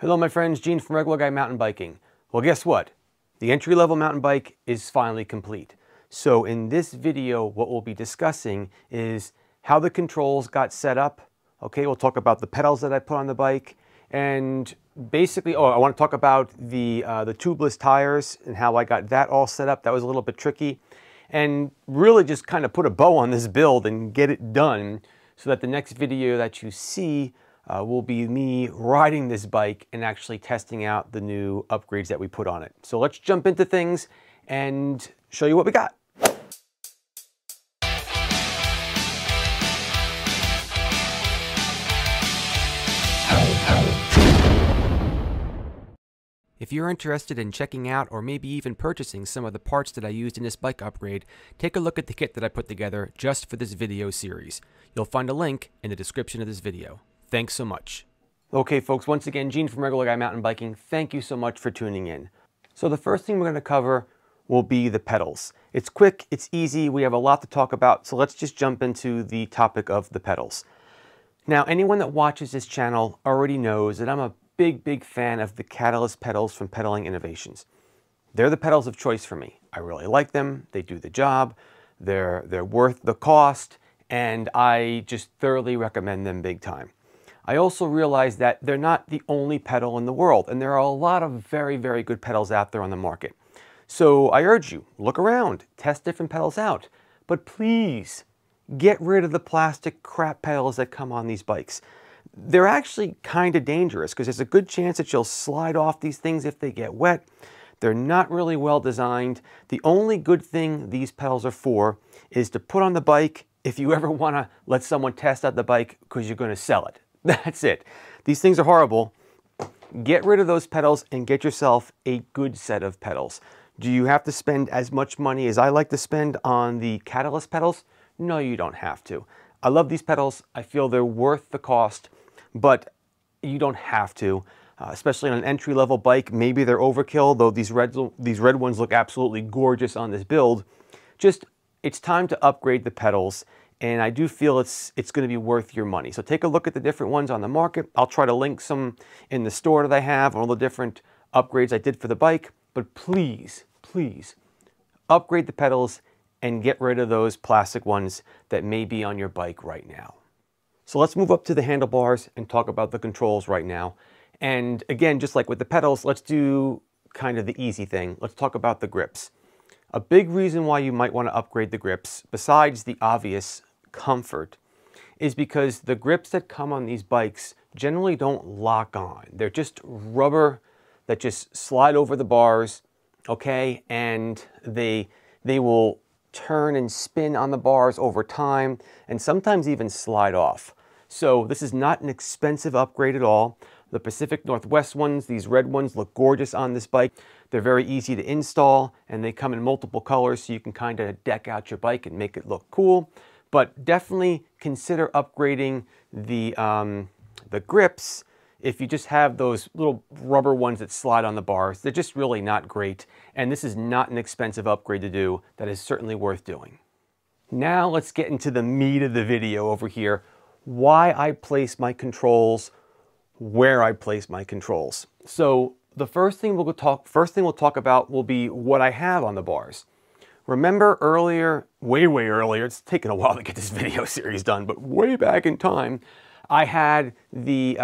Hello my friends, Gene from Regular Guy Mountain Biking. Well guess what? The entry-level mountain bike is finally complete. So in this video, what we'll be discussing is how the controls got set up. Okay, we'll talk about the pedals that I put on the bike, and basically, I want to talk about the tubeless tires and how I got that all set up. That was a little bit tricky. And really just kind of put a bow on this build and get it done so that the next video that you see will be me riding this bike and actually testing out the new upgrades that we put on it. So let's jump into things and show you what we got. If you're interested in checking out or maybe even purchasing some of the parts that I used in this bike upgrade, take a look at the kit that I put together just for this video series. You'll find a link in the description of this video. Thanks so much. Okay folks, once again, Gene from Regular Guy Mountain Biking. Thank you so much for tuning in. So the first thing we're going to cover will be the pedals. It's quick, it's easy, we have a lot to talk about, so let's just jump into the topic of the pedals. Now, anyone that watches this channel already knows that I'm a big fan of the Catalyst pedals from Pedaling Innovations. They're the pedals of choice for me. I really like them, they do the job, they're worth the cost, and I just thoroughly recommend them big time. I also realize that they're not the only pedal in the world, and there are a lot of very good pedals out there on the market. So I urge you, look around, test different pedals out, but please get rid of the plastic crap pedals that come on these bikes. They're actually kind of dangerous because there's a good chance that you'll slide off these things if they get wet. They're not really well designed. The only good thing these pedals are for is to put on the bike if you ever want to let someone test out the bike because you're going to sell it. That's it. These things are horrible. Get rid of those pedals and get yourself a good set of pedals. Do you have to spend as much money as I like to spend on the Catalyst pedals? No, you don't have to. I love these pedals. I feel they're worth the cost, but you don't have to, especially on an entry-level bike. Maybe they're overkill, though these red ones look absolutely gorgeous on this build. Just, it's time to upgrade the pedals, and I do feel it's going to be worth your money. So take a look at the different ones on the market. I'll try to link some in the store that I have, all the different upgrades I did for the bike, but please, please upgrade the pedals and get rid of those plastic ones that may be on your bike right now. So let's move up to the handlebars and talk about the controls right now. And again, just like with the pedals, let's do kind of the easy thing. Let's talk about the grips. A big reason why you might want to upgrade the grips, besides the obvious comfort, is because the grips that come on these bikes generally don't lock on. They're just rubber that just slide over the bars, okay? And they will turn and spin on the bars over time, and sometimes even slide off. So this is not an expensive upgrade at all. The Pacific Northwest ones, these red ones, look gorgeous on this bike. They're very easy to install, and they come in multiple colors, so you can kind of deck out your bike and make it look cool. But definitely consider upgrading the grips if you just have those little rubber ones that slide on the bars. They're just really not great, and this is not an expensive upgrade to do. That is certainly worth doing. Now let's get into the meat of the video over here, why I place my controls where I place my controls. So the first thing we'll talk about will be what I have on the bars. Remember earlier, way earlier, it's taken a while to get this video series done, but way back in time, I had the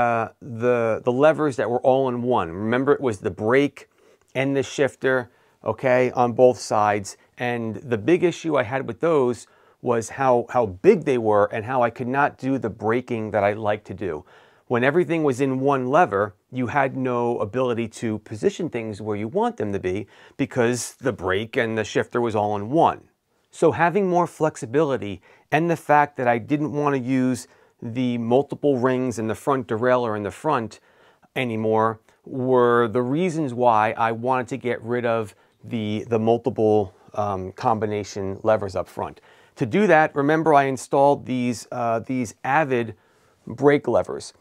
levers that were all in one. Remember, it was the brake and the shifter, okay, on both sides. And the big issue I had with those was how big they were and how I could not do the braking that I like to do. When everything was in one lever, you had no ability to position things where you want them to be because the brake and the shifter was all in one. So having more flexibility and the fact that I didn't want to use the multiple rings and the front derailleur in the front anymore were the reasons why I wanted to get rid of the multiple combination levers up front. To do that, remember I installed these Avid brake levers.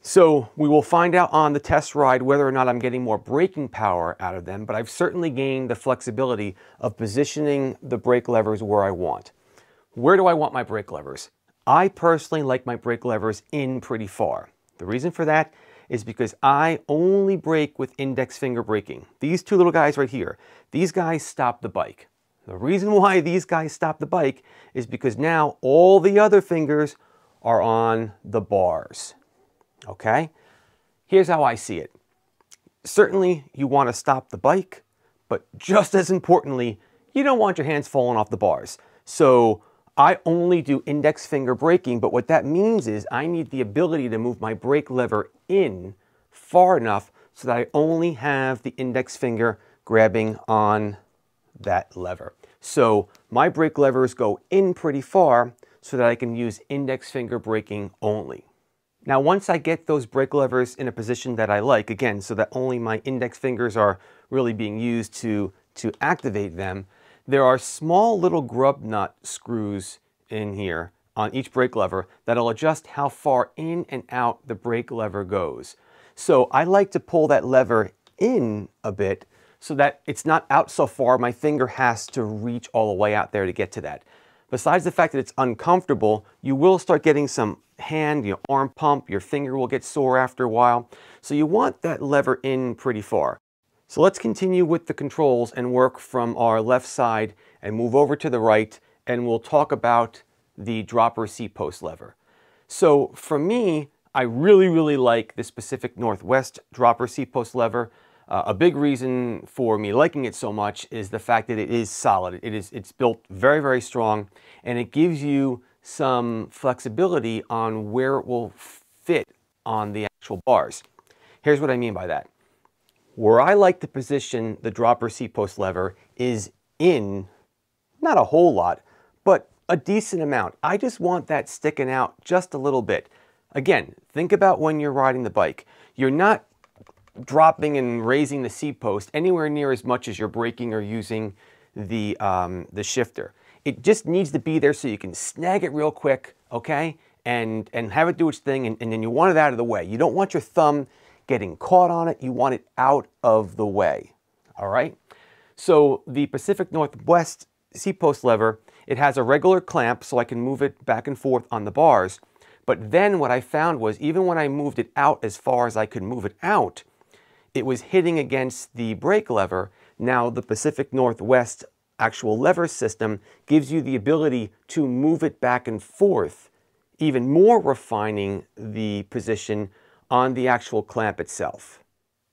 So we will find out on the test ride whether or not I'm getting more braking power out of them, but I've certainly gained the flexibility of positioning the brake levers where I want. Where do I want my brake levers? I personally like my brake levers in pretty far. The reason for that is because I only brake with index finger braking. These two little guys right here, these guys stop the bike. The reason why these guys stop the bike is because now all the other fingers are on the bars, okay? Here's how I see it. Certainly you want to stop the bike, but just as importantly, you don't want your hands falling off the bars. So I only do index finger braking, but what that means is I need the ability to move my brake lever in far enough so that I only have the index finger grabbing on that lever. So my brake levers go in pretty far so that I can use index finger braking only. Now, once I get those brake levers in a position that I like, again, so that only my index fingers are really being used to activate them, there are small little grub nut screws in here on each brake lever that'll adjust how far in and out the brake lever goes. So I like to pull that lever in a bit so that it's not out so far, my finger has to reach all the way out there to get to that. Besides the fact that it's uncomfortable, you will start getting some hand, your arm pump, your finger will get sore after a while. So you want that lever in pretty far. So let's continue with the controls and work from our left side and move over to the right, and we'll talk about the dropper C-post lever. So for me, I really like this Pacific Northwest dropper C-post lever. A big reason for me liking it so much is the fact that it is solid. It's built very strong, and it gives you some flexibility on where it will fit on the actual bars. Here's what I mean by that. Where I like to position the dropper C-post lever is in, not a whole lot, but a decent amount. I just want that sticking out just a little bit. Again, think about when you're riding the bike. You're not dropping and raising the C-post anywhere near as much as you're braking or using the shifter. It just needs to be there so you can snag it real quick, okay? And have it do its thing, and then you want it out of the way. You don't want your thumb getting caught on it, you want it out of the way, all right? So the Pacific Northwest C-post lever, it has a regular clamp so I can move it back and forth on the bars, but then what I found was even when I moved it out as far as I could move it out, it was hitting against the brake lever. Now the Pacific Northwest actual lever system gives you the ability to move it back and forth, even more refining the position on the actual clamp itself.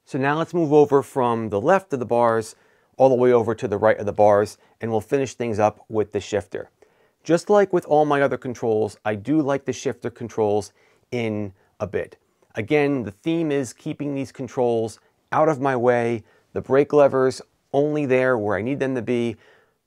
So now let's move over from the left of the bars all the way over to the right of the bars, and we'll finish things up with the shifter. Just like with all my other controls, I do like the shifter controls in a bit. Again, the theme is keeping these controls out of my way, the brake levers only there where I need them to be.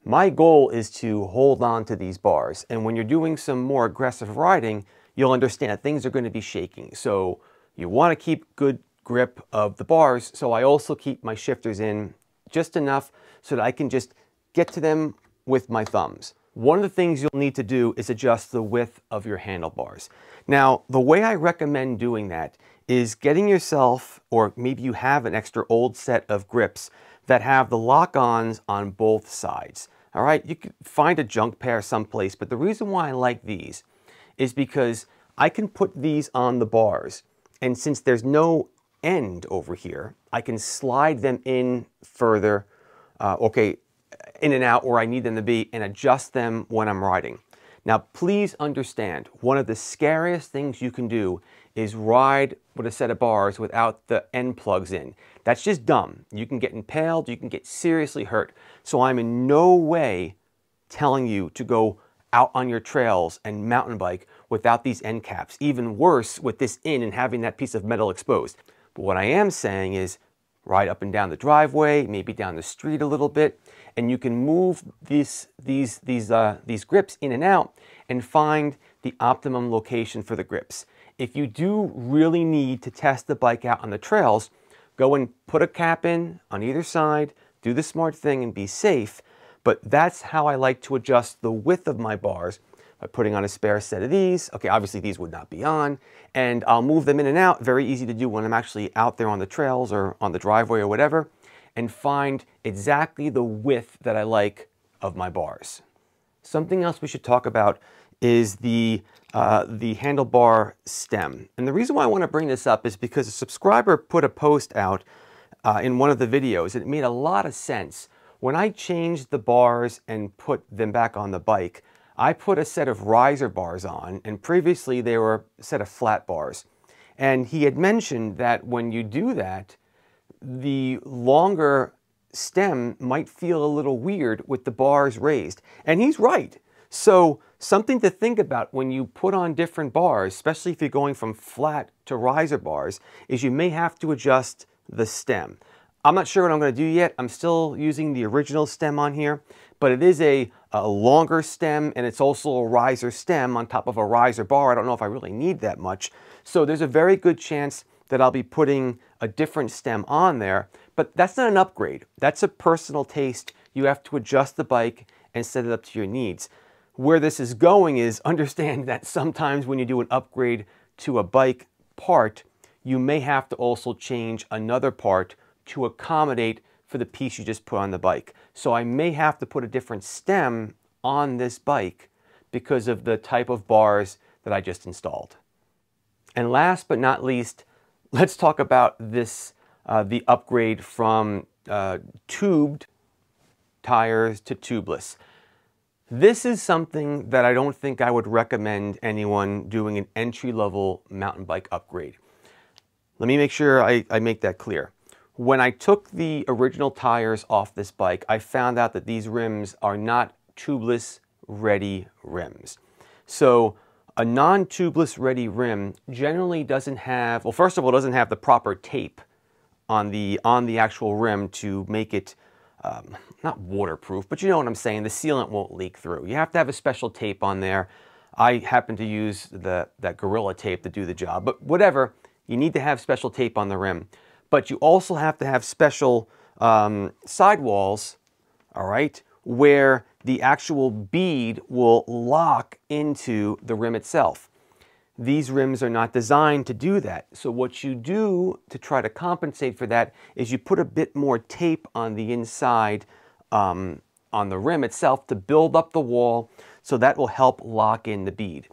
My goal is to hold on to these bars, and when you're doing some more aggressive riding, you'll understand that things are going to be shaking. So you want to keep good grip of the bars, so I also keep my shifters in just enough so that I can just get to them with my thumbs. One of the things you'll need to do is adjust the width of your handlebars. Now, the way I recommend doing that is getting yourself, or maybe you have an extra old set of grips that have the lock-ons on both sides. All right, you can find a junk pair someplace, but the reason why I like these is because I can put these on the bars, and since there's no end over here, I can slide them in further, in and out where I need them to be, and adjust them when I'm riding. Now, please understand, one of the scariest things you can do is ride with a set of bars without the end plugs in. That's just dumb. You can get impaled, you can get seriously hurt. So I'm in no way telling you to go out on your trails and mountain bike without these end caps. Even worse, with this in and having that piece of metal exposed. But what I am saying is, ride up and down the driveway, maybe down the street a little bit, and you can move these grips in and out and find the optimum location for the grips. If you do really need to test the bike out on the trails, go and put a cap in on either side, do the smart thing and be safe, but that's how I like to adjust the width of my bars, by putting on a spare set of these. Okay, obviously these would not be on, and I'll move them in and out, very easy to do when I'm actually out there on the trails or on the driveway or whatever, and find exactly the width that I like of my bars. Something else we should talk about is the handlebar stem. And the reason why I want to bring this up is because a subscriber put a post out in one of the videos, and it made a lot of sense. When I changed the bars and put them back on the bike, I put a set of riser bars on, and previously they were a set of flat bars. And he had mentioned that when you do that, the longer stem might feel a little weird with the bars raised. And he's right. So something to think about when you put on different bars, especially if you're going from flat to riser bars, is you may have to adjust the stem. I'm not sure what I'm going to do yet. I'm still using the original stem on here, but it is a longer stem, and it's also a riser stem on top of a riser bar. I don't know if I really need that much. So there's a very good chance that I'll be putting a different stem on there, but that's not an upgrade. That's a personal taste. You have to adjust the bike and set it up to your needs. Where this is going is understand that sometimes when you do an upgrade to a bike part, you may have to also change another part to accommodate for the piece you just put on the bike. So I may have to put a different stem on this bike because of the type of bars that I just installed. And last but not least, let's talk about this, the upgrade from tubed tires to tubeless. This is something that I don't think I would recommend anyone doing an entry-level mountain bike upgrade. Let me make sure I make that clear. When I took the original tires off this bike, I found out that these rims are not tubeless ready rims. So a non-tubeless ready rim generally doesn't have, well, first of all, doesn't have the proper tape on the actual rim to make it not waterproof, but you know what I'm saying, the sealant won't leak through. You have to have a special tape on there. I happen to use that Gorilla tape to do the job, but whatever, you need to have special tape on the rim. But you also have to have special sidewalls, all right, where the actual bead will lock into the rim itself. These rims are not designed to do that. So what you do to try to compensate for that is you put a bit more tape on the inside, on the rim itself to build up the wall, so that will help lock in the bead.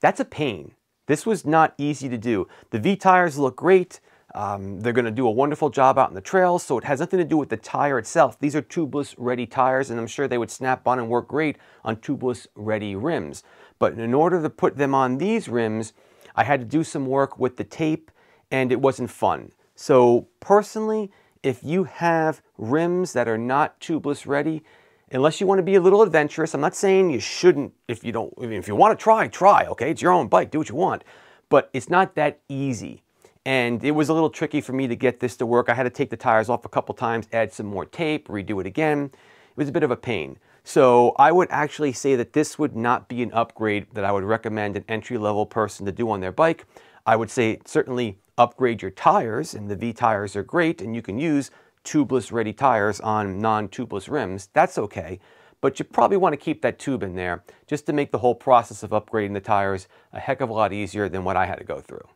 That's a pain. This was not easy to do. The Vee tires look great. They're going to do a wonderful job out in the trails, so it has nothing to do with the tire itself. These are tubeless ready tires, and I'm sure they would snap on and work great on tubeless ready rims. But in order to put them on these rims, I had to do some work with the tape, and it wasn't fun. So personally, if you have rims that are not tubeless ready, unless you want to be a little adventurous, I'm not saying you shouldn't. If you want to try, try, okay? It's your own bike, do what you want. But it's not that easy. And it was a little tricky for me to get this to work. I had to take the tires off a couple times, add some more tape, redo it again. It was a bit of a pain. So I would actually say that this would not be an upgrade that I would recommend an entry-level person to do on their bike. I would say certainly upgrade your tires, and the Vee tires are great, and you can use tubeless ready tires on non-tubeless rims. That's okay. But you probably want to keep that tube in there just to make the whole process of upgrading the tires a heck of a lot easier than what I had to go through.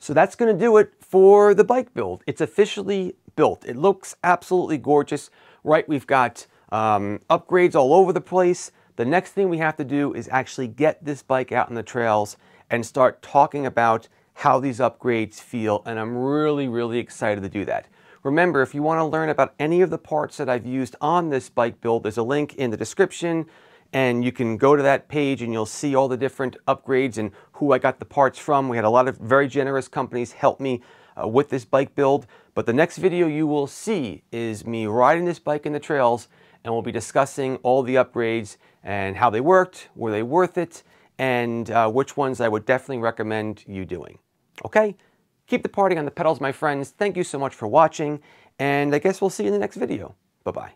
So that's going to do it for the bike build. It's officially built. It looks absolutely gorgeous, right? We've got upgrades all over the place. The next thing we have to do is actually get this bike out on the trails and start talking about how these upgrades feel. And I'm really, really excited to do that. Remember, if you want to learn about any of the parts that I've used on this bike build, there's a link in the description. And you can go to that page and you'll see all the different upgrades and who I got the parts from. We had a lot of very generous companies help me with this bike build. But the next video you will see is me riding this bike in the trails, and we'll be discussing all the upgrades and how they worked, were they worth it, and which ones I would definitely recommend you doing. Okay, keep the party on the pedals, my friends. Thank you so much for watching, and I guess we'll see you in the next video. Bye-bye.